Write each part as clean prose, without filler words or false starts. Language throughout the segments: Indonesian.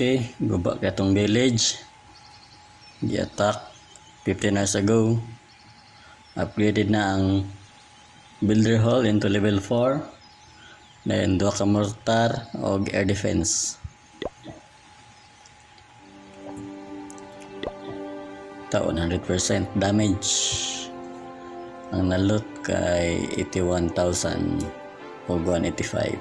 Okay, go back katong village. Di attack 15 hours ago. Upgraded na ang builder hall into level 4. Then duha ka mortar og air defense. Ta 100% damage. Ang nalot kay 81,000 og 185.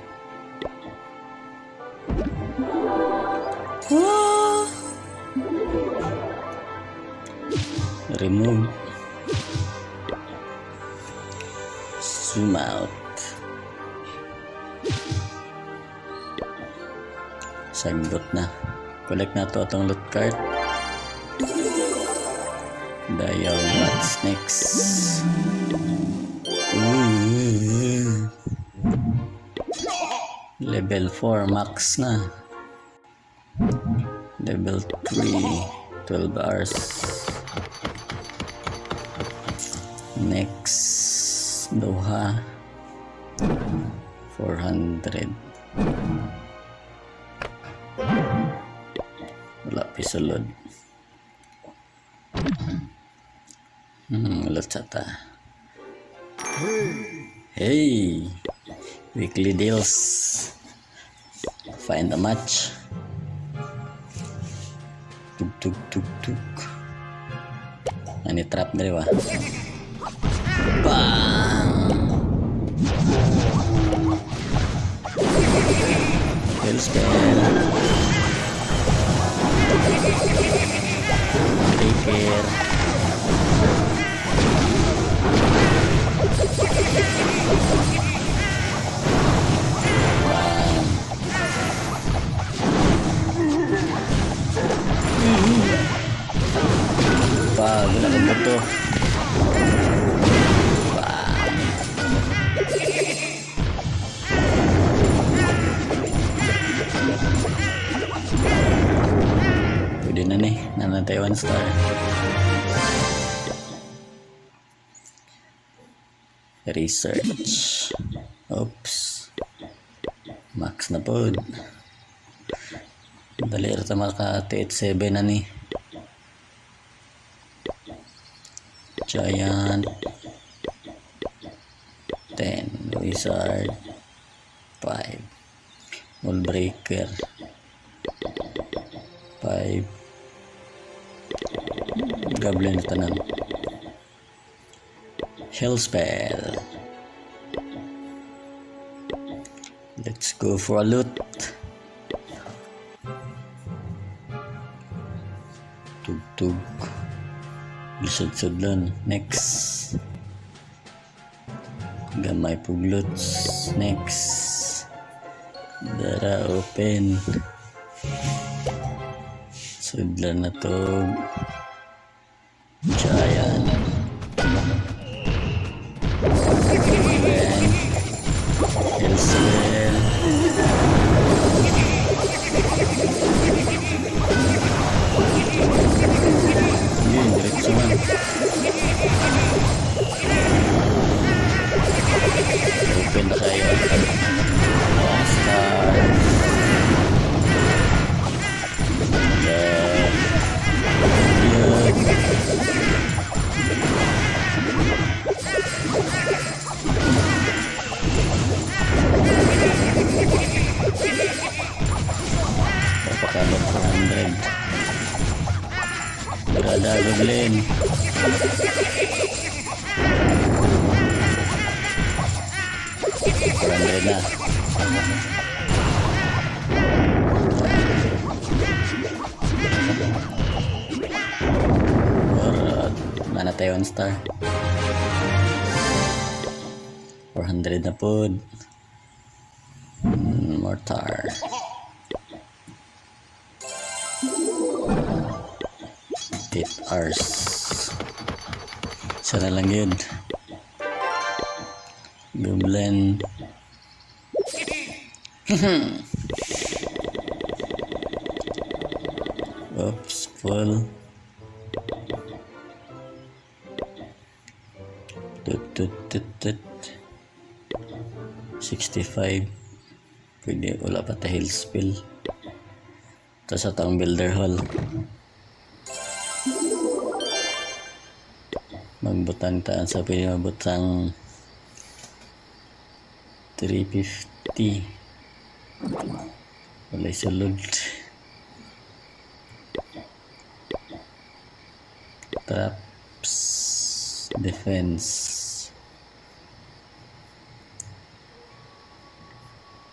Remove, zoom out, sagbot na, collect na to atong loot card. Dayaw, what's next? Level 4 max na, level 3 12 hours. Next Doha 400. Wala pisulod. Wala chata. Hey, weekly deals. Find a match. Tuk tuk tuk tuk. Ini trap dari wah. Bang spell trigger bang gila betul. Pwede na nih, nanatay 1 star. Research. Oops. Max na po. Dali rata maka 87 na nih. Giant 10, wizard 5, wall breaker 5, goblin tanan, hell spell. Let's go for a loot. Tug tug lisod-sudlon. Next gamay puglots. Next dara open sudlan na to. Giant LCL yun, direksyon na open na kayo. Berada goblin. Mana tayo 1 star. 400 na po. Mortar. Ours. Sana lang yun. Goblin. Oops, full. Tut tut tut tut. 65. Pwede wala pa ta health spell. Tapos ito ang builder hall. Magbutang taan sa pwede mabutang 350. Walay sulod. Traps. Defense.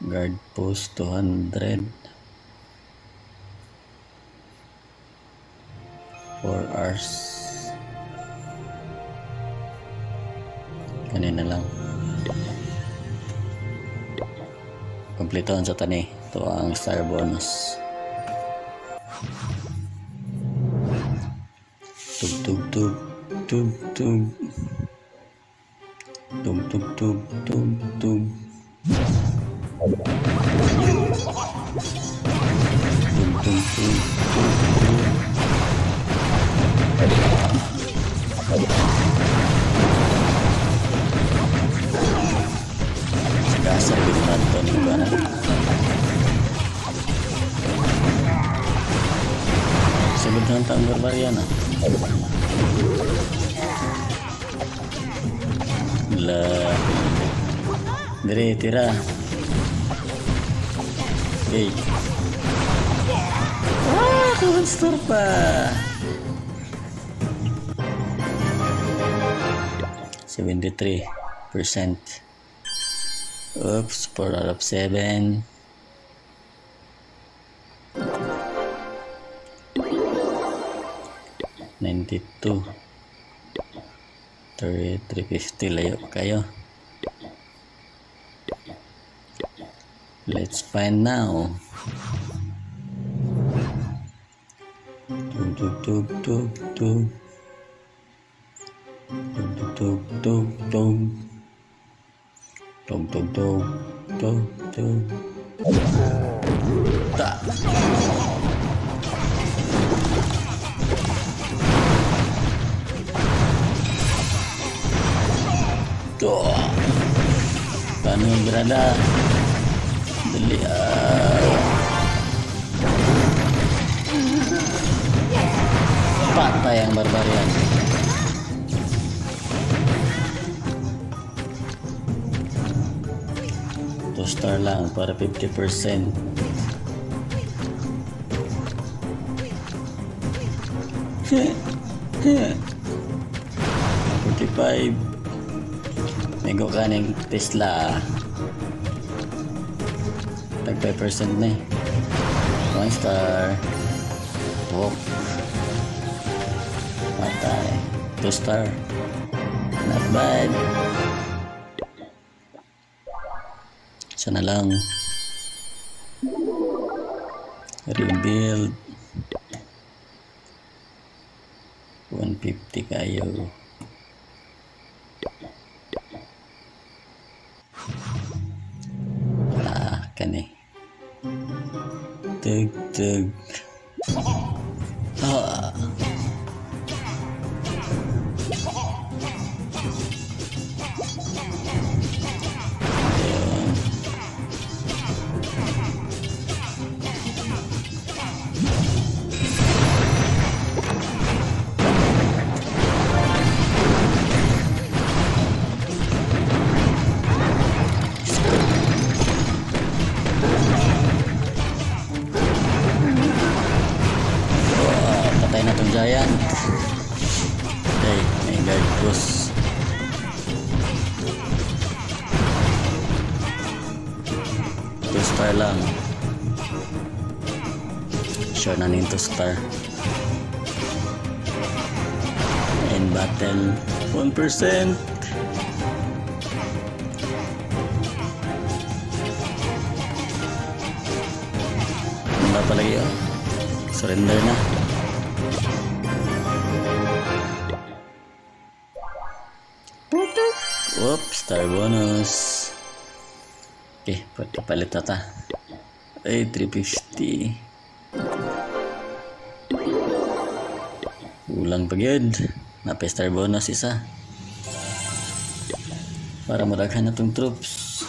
Guard post 200 4 hours. Ganun na lang. Kompletohan sa tani. Ito ang star bonus. Tug tug tug tug tug tug tug tug tug tug. Dasar di kantor ibarat. Sebetulnya tangan berbariana. Lah, dari tira. Hey. Ah, monster pa. %73. Oops, 4 out of 7. $92. 350 layo kayo. Let's find now. Tug tug tug tug. Tug tug tug. Tung tung tung tung tung. Tak. Tuh. Tanu berada. Deli. Patah yang barbarian. Star lang para 50%. $45. Nego ka ng Tesla. Tag 5% na eh. 1 star. Walk. Matay. 2 star. Not bad. Sana lang rebuild 150 kayo. Ah, kani tug tug. Ah. Lang. Sure na nito star. End battle 1%. Wala pala yun. Surrender na. Oops, star bonus. Okay, palit na ta. Ay, 350. Ulang pagyod. Napestar bonus isa. Para maraghan na itong troops.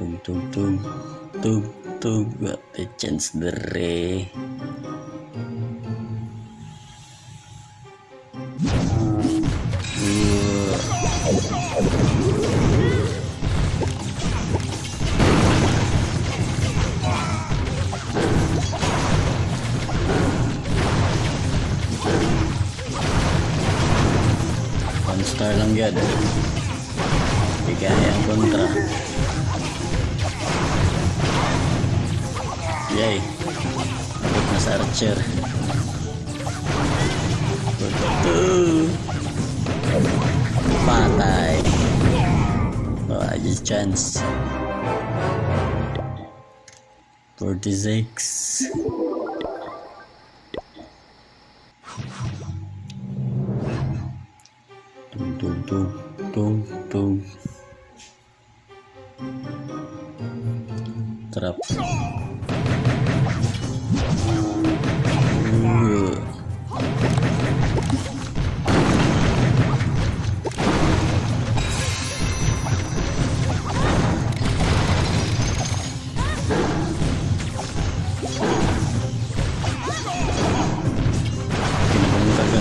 tum got the chance dere. Monster lang yan. Di kaya ang kontra. Yay, dapat mas archer. Patay. Wah, ada chance. 46. Tung trap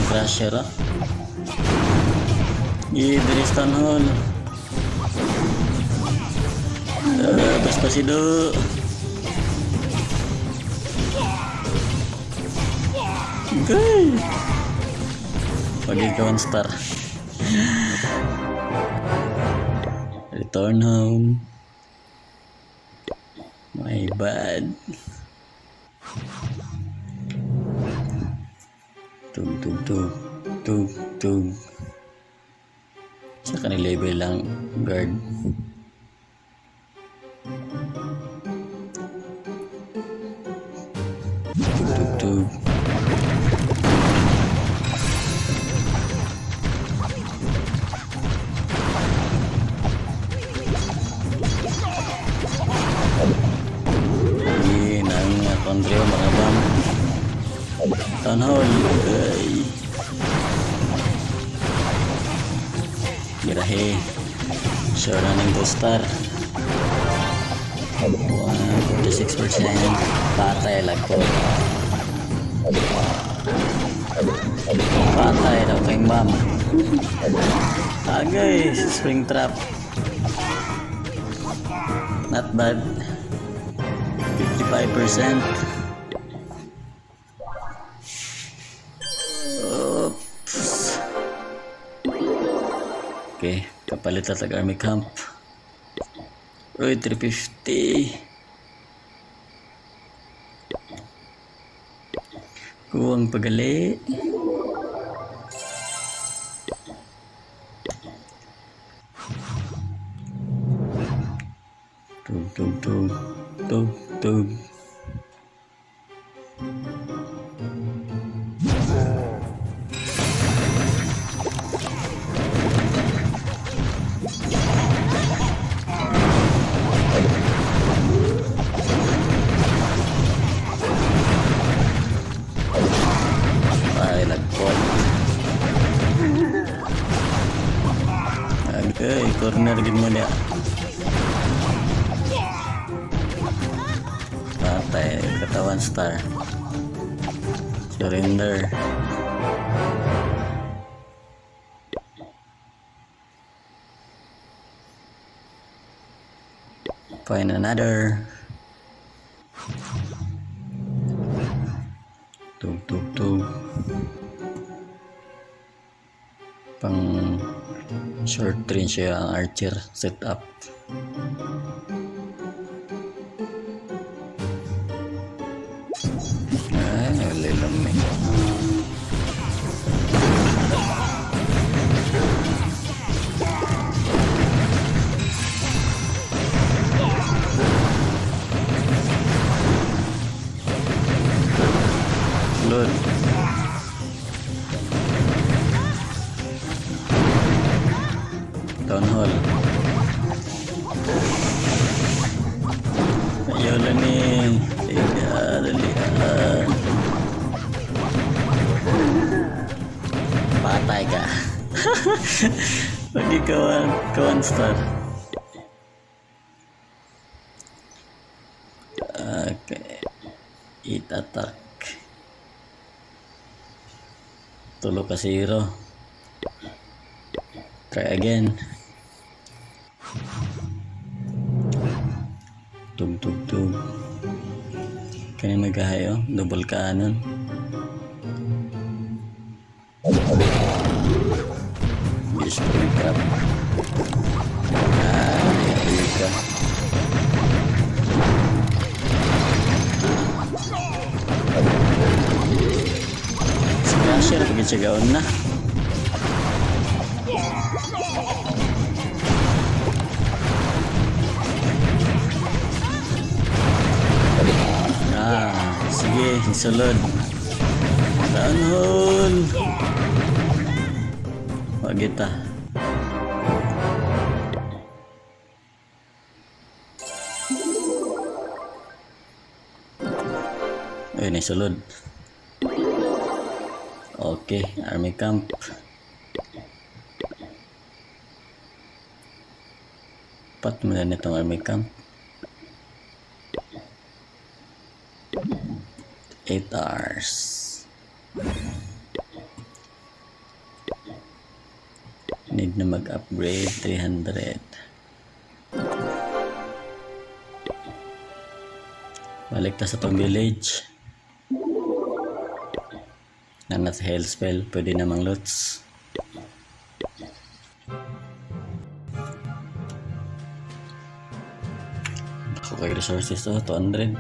crasher. Ih, dari stun hall. Pas-pas hidup. Guys. Oke, kawan star. Return home. My bad. Tung. Saka nilabel lang guard. Ini nangnya kontrol mga bang tanhol Girahe, seorang impostor. Wah, 46%, patay lah kau. Patay dah keng bam. Ah guys, spring trap. Not bad. 55%. Oke, kapalit attack army camp. Roy 350. Kuang pagali. Tum. Corner gimana ya? Patay, katawan star. Surrender. Find another. Tung. Pang short range ya, archer setup. Patay ka. Bagi kawan star. Tatak tulo ka zero. Try again. Tug. Kaya nagahayo, double cannon. Yes, pick up. Pick up. Smasher, pagitsagaon na. Sige, isulod. Downhole. Wag ita. Ayun, isulod. Okay, army camp. Pat mo na itong army camp. 8 hours. Need na mag-upgrade 300. Balik ta sa pang-village. Nanat health spell, pwede namang loots. Ako kay resources to, 200.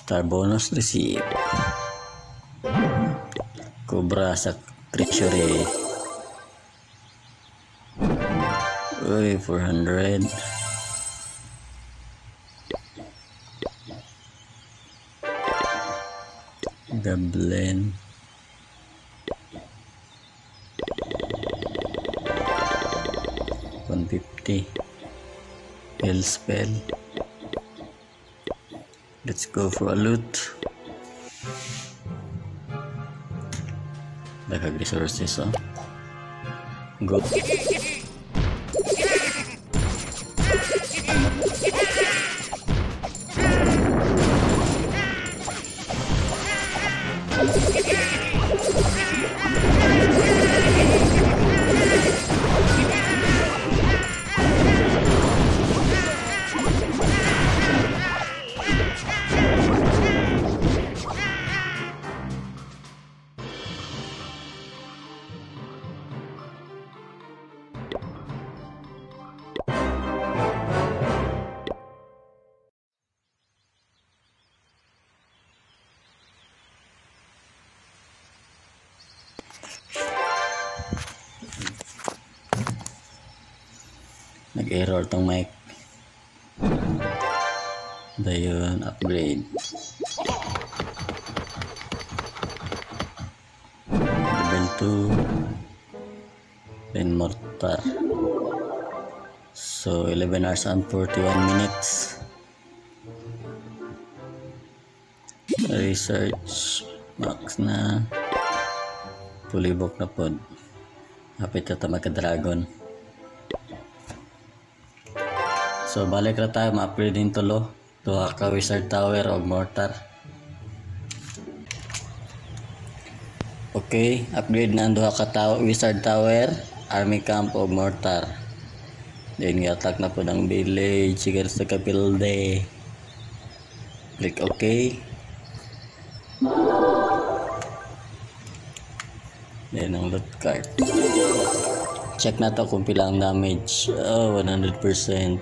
Star bonus receive. Cobra sa treasury. Uy, 400. Goblin. $150. Hell spell. Let's go for a loot. Dagdag resources, oh. Go. Nag-error tong mic. Dayon, upgrade. Level 2. Then mortar. So 11 hours and 41 minutes. Research max na. Pulibok na pod. Hapit na tama ka dragon. So balik ra tayo ma-upgrade din tulo, duha ka wizard tower o mortar. Okay, upgrade na ang duha ka wizard tower, army camp o mortar. Then i-attack na po ng village, siguro sa kapilde. Click okay. Then ang loot card. Check na to kung pila ang damage. Oh, 100%.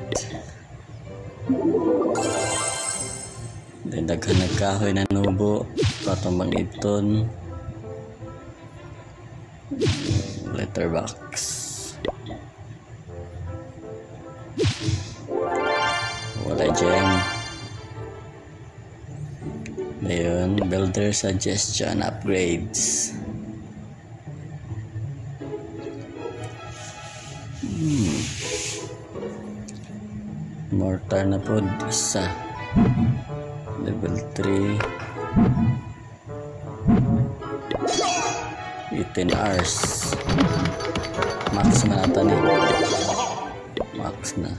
Dagan nagkahoy na nubo, patong mag-iton letterbox. Wala dyan. Ayun, builder suggestion upgrades. Mortar na po, isa level 3, 18 hours max na nata nih, max na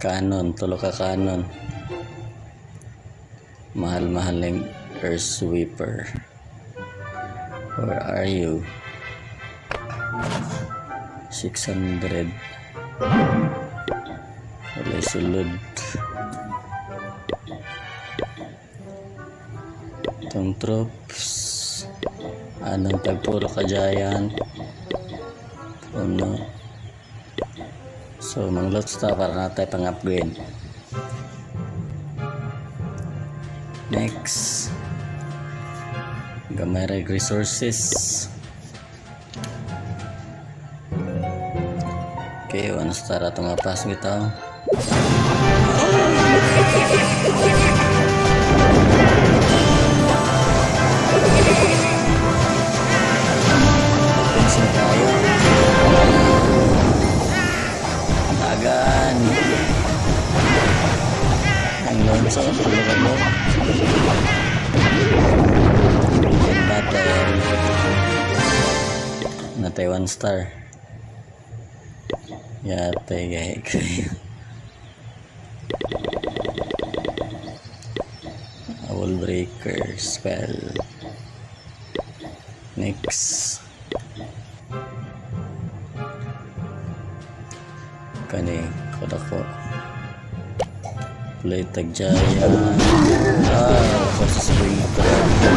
kanon, tulog ka kanon, mahal-mahal ng earth sweeper. Where are you? 600. Walay sulod. Itong troops, anong tagpuro ka giant puno. So mang lots na para natin pang upgrade. Next, Gamerag resources. Okay, one star atau ngapas gitu. Agan. Natay one star. Ya tega kayak wall breaker spell. Next kani kodako play tag jaya versus ring puno na.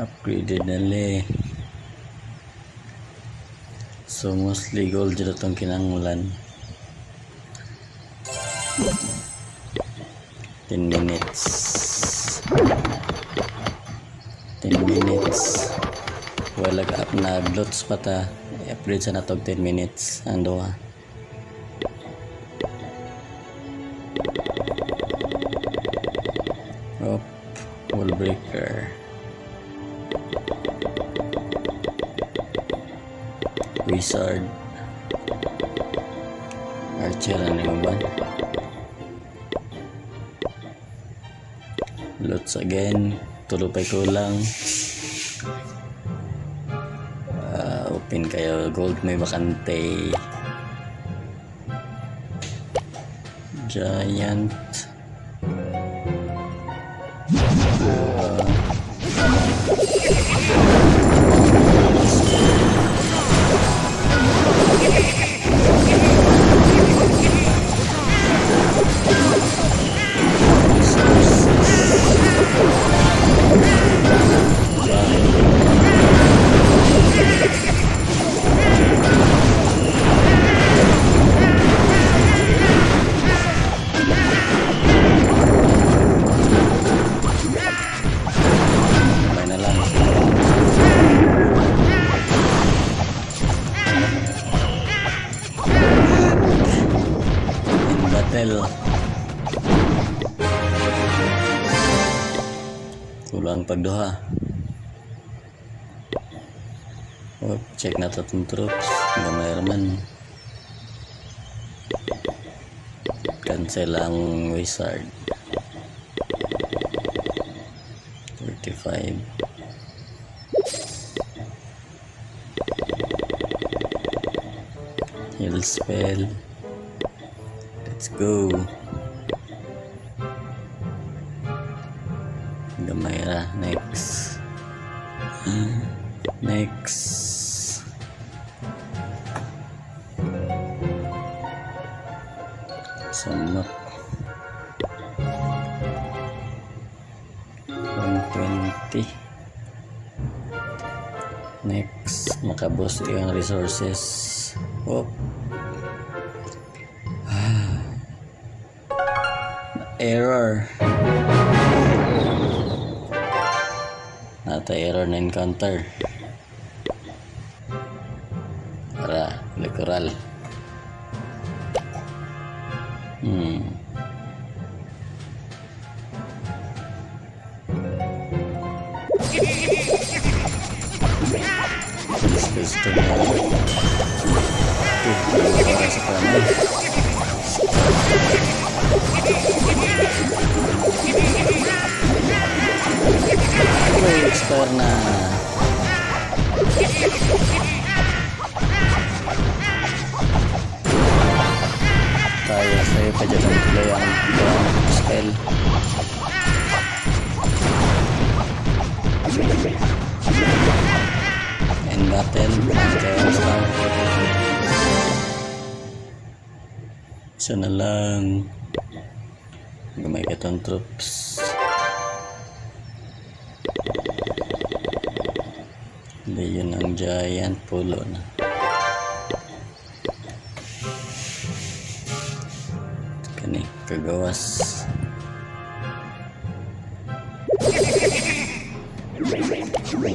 Upgraded na le. So mostly gold dito itong kinangulan. 10 minutes 10 minutes wala ka up na glots pa ta. I-upgrade sa natog 10 minutes ang doha. Up, wall breaker. Wizard. Archer na yung ba? Lots again. Tulupay ko lang. Open kayo. Gold may bakante. Giant. Marcel. Ulang berdoa. Oh, cek nata troops, nama Herman. Dan selang wizard 35. Heal spell. Let's go. Gamera next. Next. Semak. 120. Next. Makabos yung resources. Oh. Error. Not a error na encounter. Para literal. Karena kaya saya pajatan pula yang spell and battle sana lang gamay katong troops. Yun ang giant pulo na. Kani kagawas. Ito gray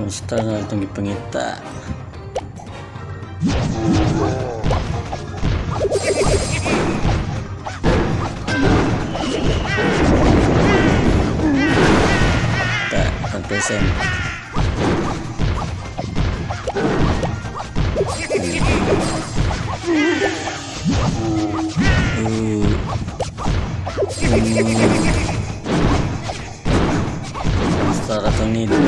Monster na itong ipangita. Ita, 100%. Monster na itong nila.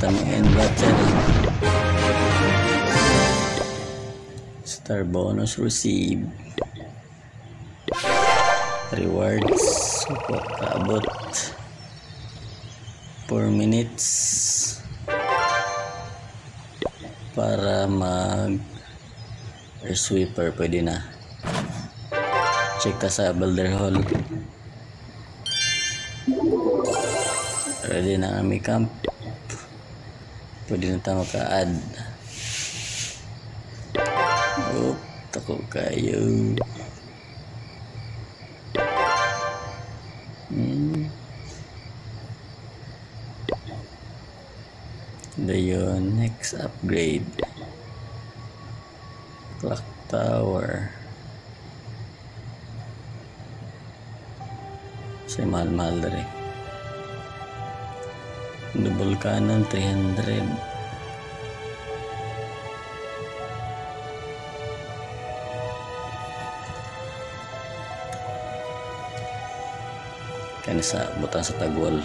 Tamain battle. Star bonus receive. Rewards support about 4 minutes para mag air sweeper pwede na. Check ka sa Boulder Hall. Ready na kami camp. Pwede na tayo maka-add. Oh, tako kayo. Dayon, next upgrade. Clock tower. Siya mahal-mahal na rin. Double cannon 300. Yan sa butang sa tagwal.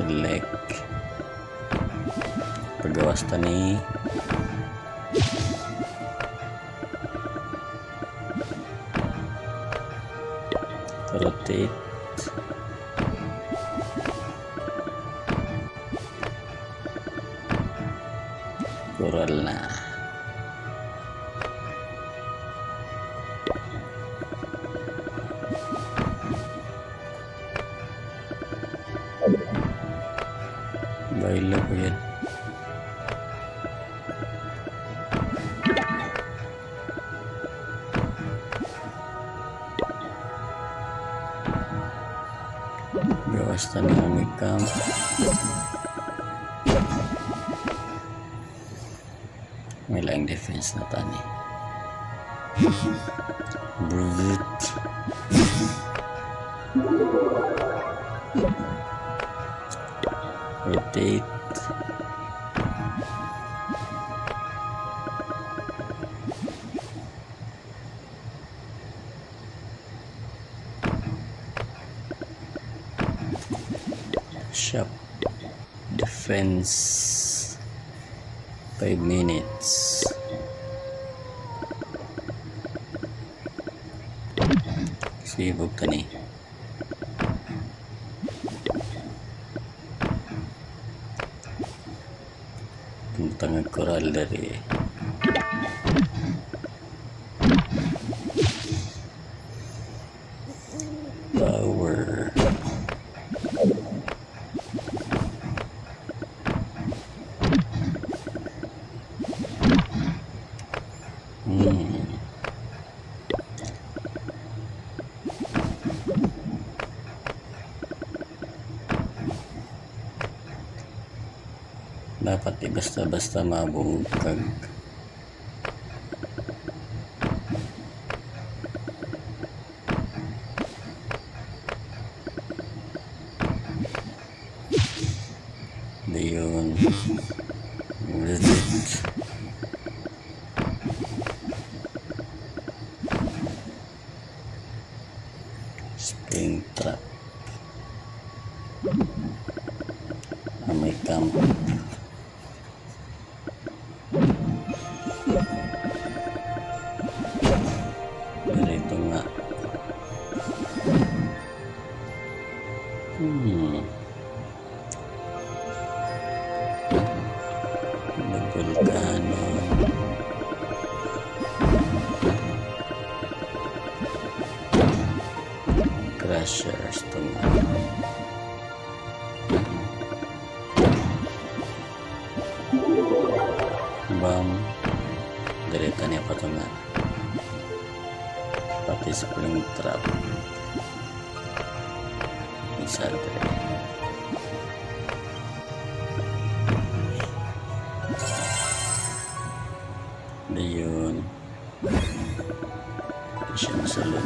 Select pagawas tani rotate coral na baiklah ya. Gawas tadi amikam. May laing defense na tani. Brevet. Rotate sharp defense 5 minutes sibuk ka ni. Tangan koral dari power dapat basta-basta mabog kag dayon spring trap amay kampo. Pressures to bam geritannya patungan seperti spring trap misal dayun siyang salud.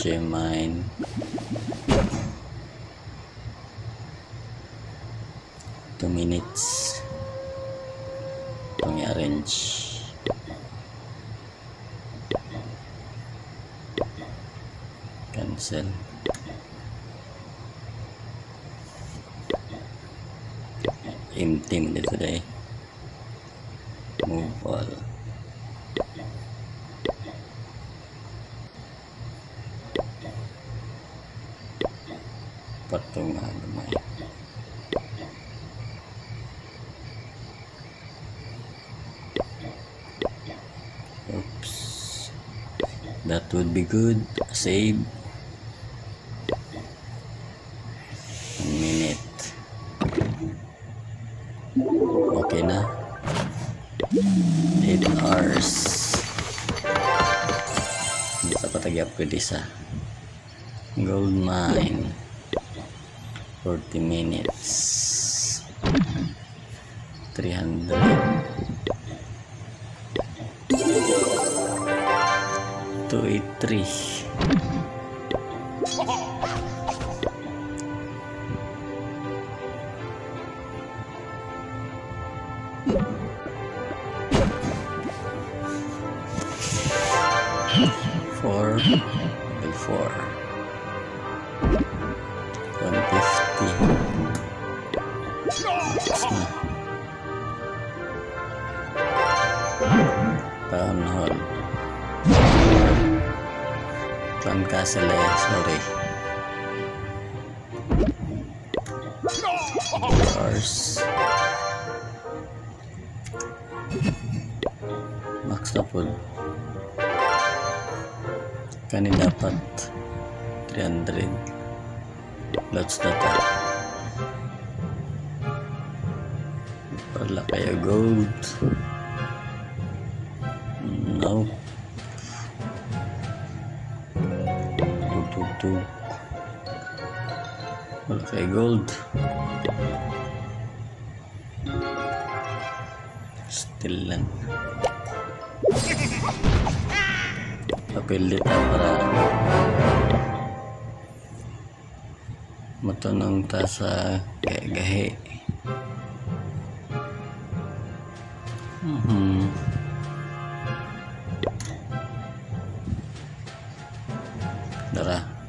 Gemini to minutes pang-arrange. Cancel. Empty today. Move all. Patungan lumayan. It would be good. Save. 1 minute. Okay na. 8 hours. Dapat nag-upgrade isa. Gold mine. 40 minutes. 300. 283. Four. 150. Town Hall, Town Castle ya, sorry. Cars. Max na po. Kanin dapat 300. Lots na tayo. Wala kayo gold. No. Wala kay gold. Still lang. Papilit ang paraan. Matanong ta sa gahe. Darah